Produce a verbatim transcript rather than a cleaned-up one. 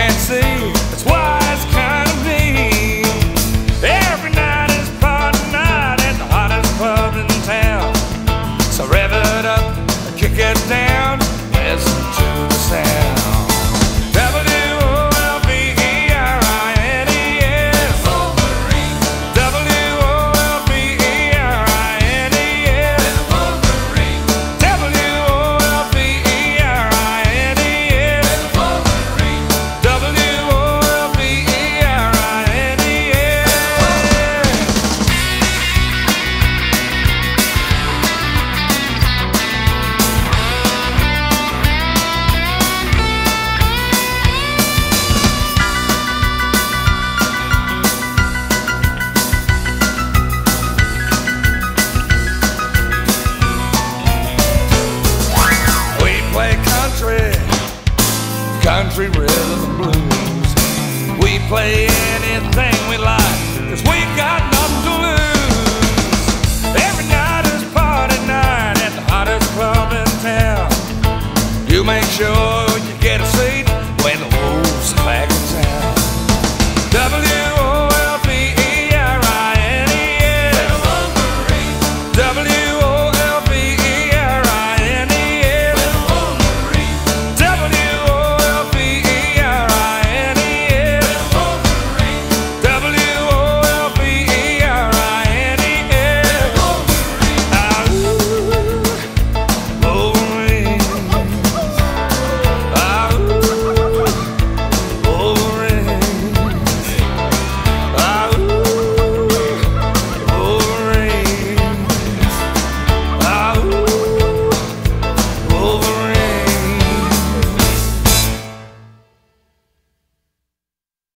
can't see, that's why it's kind of mean. Every night is party night at the hottest pub in town. So rev it up, kick it down, listen to the sound. W O L V E R I N E S, Wolverines. W O L V E R I N E S, Wolverines. W O L V E R I N E S, Wolverines. W O L V E R I N E S. We play country, country rhythm and blues. We play anything we like, 'cause we got nothing to lose. Every night is party night at the hottest club in town. You make sure you get a seat when the wolves are back in town. W O L V E R I N E S, Wolverines.